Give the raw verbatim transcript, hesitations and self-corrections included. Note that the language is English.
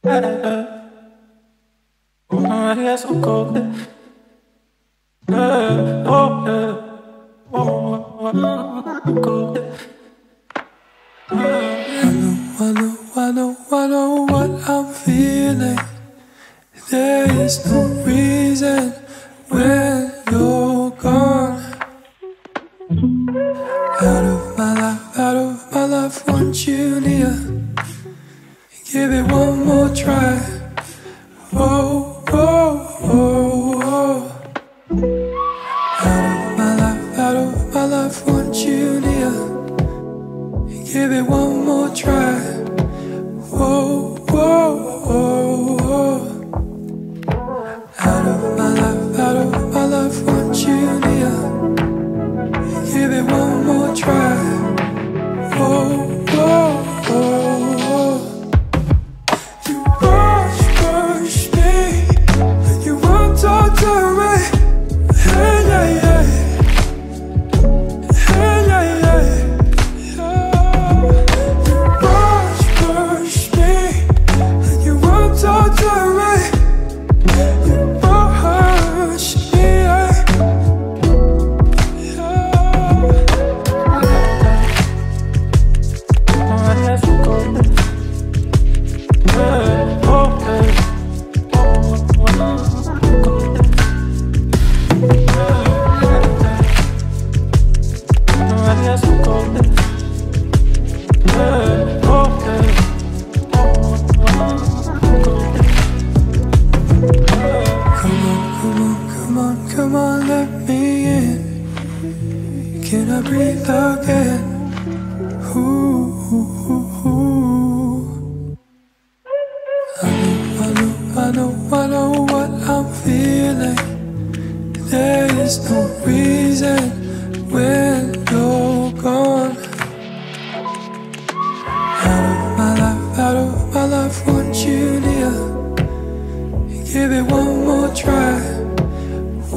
Hoe maar je zo kookte. Oh, kookte. I know, I know, I know what I'm feeling. There is no reason when you're gone. Out of my life, out of my life, want you near. Give it one more try. Oh, oh, oh, oh. Out of my life, out of my life, want you near. Give it one more try. Oh, oh, oh, oh. Out of my life, out of my life, want you near. Give it one more try. Oh, oh, oh. I know, I know what I'm feeling. There is no reason.